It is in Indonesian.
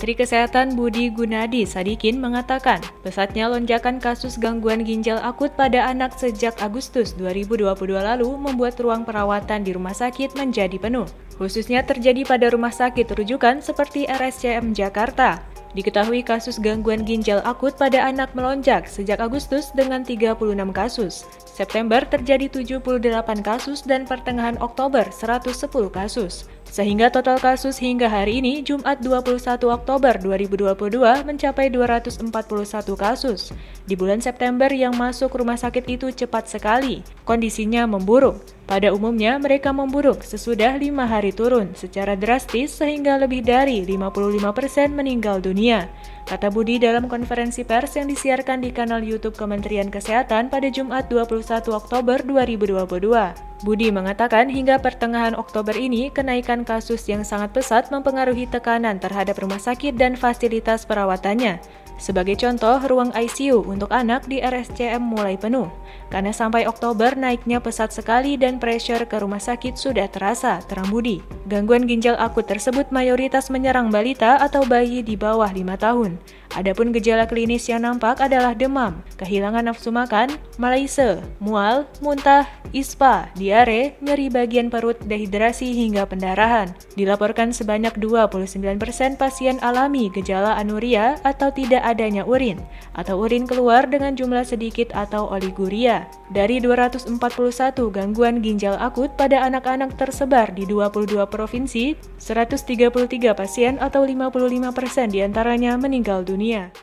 Menteri Kesehatan Budi Gunadi Sadikin mengatakan, pesatnya lonjakan kasus gangguan ginjal akut pada anak sejak Agustus 2022 lalu membuat ruang perawatan di rumah sakit menjadi penuh. Khususnya terjadi pada rumah sakit rujukan seperti RSCM Jakarta. Diketahui kasus gangguan ginjal akut pada anak melonjak sejak Agustus dengan 36 kasus. September terjadi 78 kasus dan pertengahan Oktober 110 kasus. Sehingga total kasus hingga hari ini Jumat 21 Oktober 2022 mencapai 241 kasus. Di bulan September yang masuk rumah sakit itu cepat sekali. Kondisinya memburuk. Pada umumnya mereka memburuk sesudah 5 hari turun secara drastis sehingga lebih dari 55% meninggal dunia, kata Budi dalam konferensi pers yang disiarkan di kanal YouTube Kementerian Kesehatan pada Jumat 21 Oktober 2022. Budi mengatakan hingga pertengahan Oktober ini, kenaikan kasus yang sangat pesat mempengaruhi tekanan terhadap rumah sakit dan fasilitas perawatannya. Sebagai contoh, ruang ICU untuk anak di RSCM mulai penuh, karena sampai Oktober naiknya pesat sekali dan pressure ke rumah sakit sudah terasa, terang Budi. Gangguan ginjal akut tersebut mayoritas menyerang balita atau bayi di bawah 5 tahun. Adapun gejala klinis yang nampak adalah demam, kehilangan nafsu makan, malaise, mual, muntah, ispa, diare, nyeri bagian perut, dehidrasi hingga pendarahan. Dilaporkan sebanyak 29% pasien alami gejala anuria atau tidak adanya urin, atau urin keluar dengan jumlah sedikit atau oliguria. Dari 241 gangguan ginjal akut pada anak-anak tersebar di 22 provinsi, 133 pasien atau 55% diantaranya meninggal dunia.